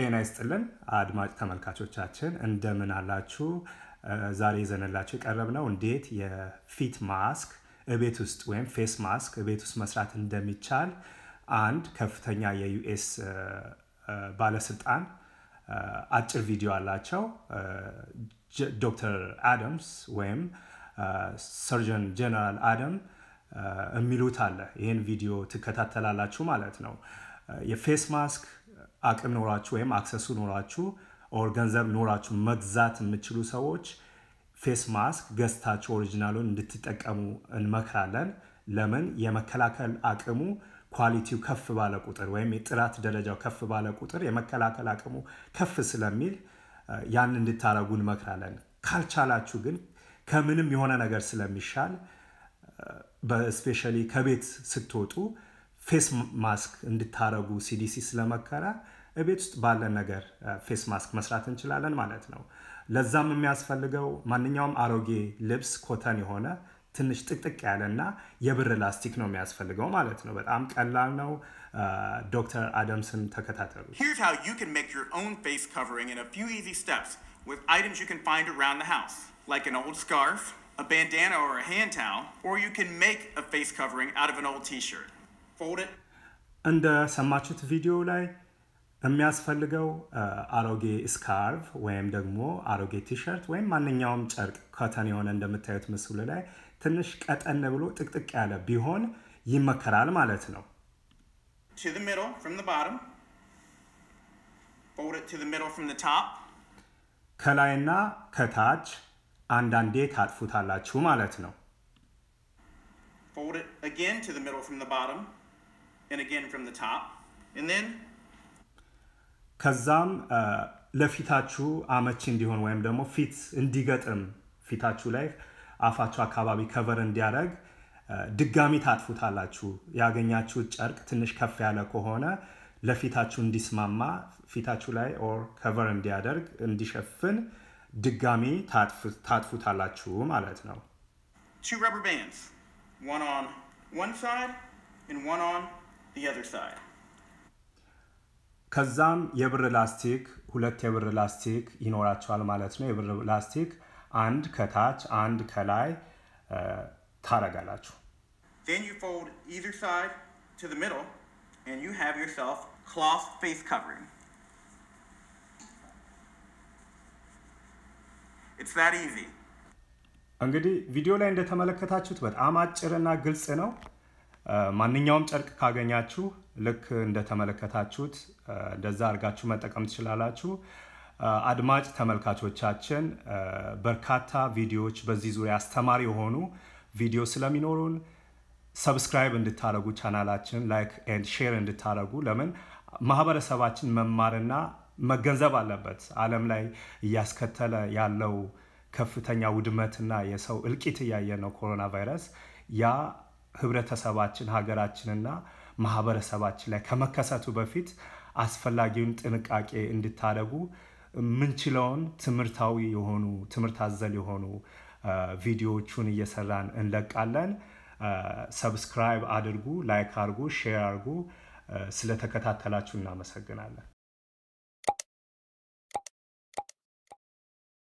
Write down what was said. ጤና ይስጥልን አድማጭ ተመልካቾቻችን እንደምን አላችሁ ዛሬ ይዘንላችሁ ቀርበናው እንዴት የፊት ማስክ እቤት ውስጥ ወይም ፌስ ማስክ እቤት ውስጥ መስራት እንደሚቻል አንድ ከፍተኛ የዩኤስ ባለስልጣን አጭር ቪዲዮ አላቸው ዶክተር አዳምስ ወይም ሰርጀን ጀነራል አዳም የሚሉት አለ ይሄን ቪዲዮ ተከታተላላችሁ ማለት ነው የፌስ ማስክ አቅም ኖራችሁ ወይም አክሰሱ ኖራችሁ ኦር ገንዘብ ኖራችሁ መግዛት የምትችሉ ሰዎች ፌስ ማስክ ገዝታችሁ ኦሪጅናሉን እንድትጠቀሙ እንመክራለን ለምን የመከላከል አቅሙ ኳሊቲው ከፍ ባለ ቁጥር ወይም የጥራት ደረጃው ከፍ ባለ ቁጥር የመከላከል አቅሙ ከፍ ስለሚል ያን እንድታረጉ እንመክራለን ካልቻላችሁ ግን ከምንም የሆነ ነገር ስለሚሻል በስፔሻሊ ከቤት ስትወጡ ፌስ ማስክ እንድታረጉ CDC ስለመከራ እቤት ውስጥ ባለ ነገር ፌስ ማስክ መስራት እንችላለን ማለት ነው ለዛም የሚያስፈልገው ማንኛውም አሮጌ ልብስ ኮተን የሆነ ትንሽ ጥቅጥቅ ያለና የብር ላስቲክ ነው የሚያስፈልገው ማለት ነው በጣም ቀላል ነው ዶክተር አዳምስን ተከታተሉ Here's how you can make your own face covering in a few easy steps with items you can find around the house like an old scarf, a bandana or a hand towel, or you can make a face covering out of an old t-shirt. Fold it. And ሰማችሁት ቪዲዮ ላይ የሚያስፈልገው አሮጌ ስካርቭ ወይም ደግሞ አሮጌ ቲ-ሸርት ወይም ማንኛውም ጨርቅ ኮተን የሆነ እንደምታዩት መስሉ ላይ ትንሽ ቀጠን ብሎ ጥቅጥቅ ያለ ቢሆን ይመከራል ማለት ነው. To the middle from the bottom. Fold it to the middle from the top. ከላይና ከታች አንዳንዴ ታጥፉታላችሁ ማለት ነው. Fold it again to the middle from the bottom. And again from the top and then ከዛም ለፊታችሁ አመች እንዲሆን ወይም ደግሞ ፊት እንዲገጥም ፊታችሁ ላይ አፋችሁ አካባቢ cover እንዲያደርግ ድጋሚ ታጥፉታላችሁ ያገኛችሁ ጨርቅ ትንሽ ከፍ ያለ ከሆነ ለፊታችሁ እንዲስማማ ፊታችሁ ላይ or cover እንዲያደርግ እንዲሸፍን ድጋሚ ታጥፉታላችሁ ማለት ነው Two rubber bands one on one side and one on the other side ከዛም የብር ላስቲክ ሁለት የብር ላስቲክ ይኖራቸዋል ማለት ነው የብር ላስቲክ አንድ ከታች አንድ ከላይ ታረጋላችሁ Then you fold either side to the middle and you have yourself cloth face covering It's that easy እንግዲህ ቪዲዮ ላይ እንደተመለከታችሁት በጣም አጭርና ግልጽ ነው ማንኛውም ጨርቅ ካገኛችሁ ልክ እንደተመለከታችሁት እንደዛ አርጋችሁ መጠቀም ትችላላችሁ አድማጭ ተመልካቾቻችን በርካታ ቪዲዮዎች በዚህ ዙሪያ አስተማሪ የሆኑ ቪዲዮ ስለሚኖሩን ሰብስክራይብ እንድታረጉ ቻናላችን ላይክ ኤንድ ሼር እንድታረጉ ለምን ማህበረሰባችን መማርና መገንዘብ አለበት ዓለም ላይ ያስከተለ ያለው ከፍተኛ ውድመትና የሰው እልቂት ያየነው ኮሮና ቫይረስ ያ ህብረተሰባችን ሀገራችንና ማህበረሰባችን ላይ ከመከሰቱ በፊት አስፈላጊውን ጥንቃቄ እንድታደርጉ ምንችለውን ትምርታዊ የሆኑ ትምርታዘል የሆኑ ቪዲዮዎችን እየሰራን እንለቃለን ሰብስክራይብ አድርጉ ላይክ አድርጉ ሼር አድርጉ ስለተከታተላችሁና መሰግናለን